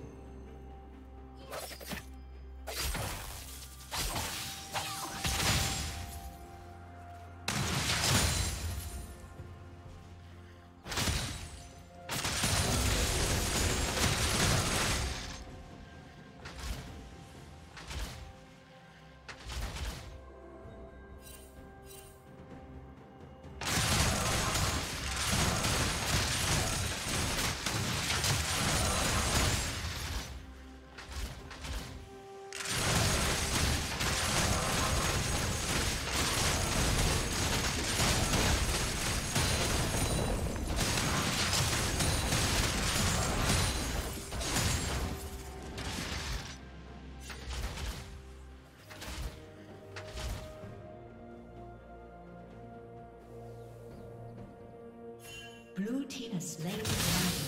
Blue team has slain the dragon.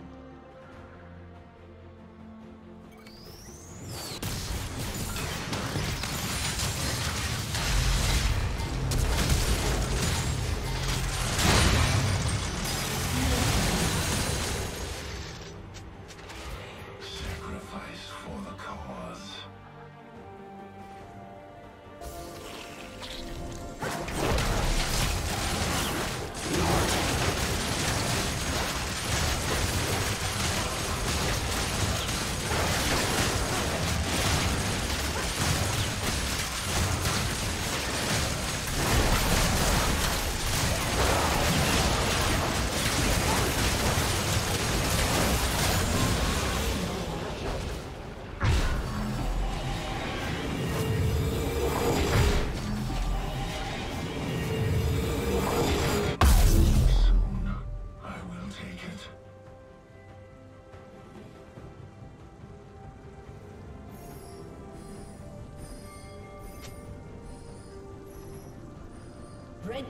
Red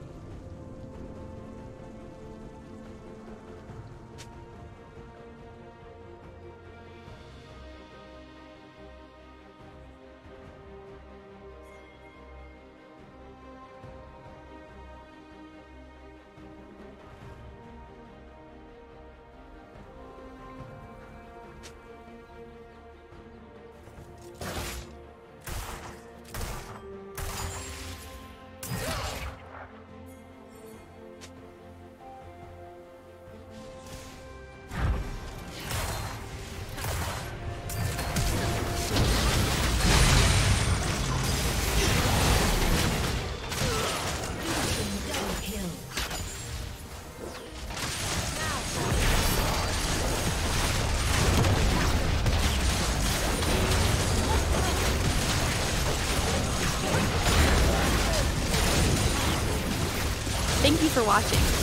Thank you for watching.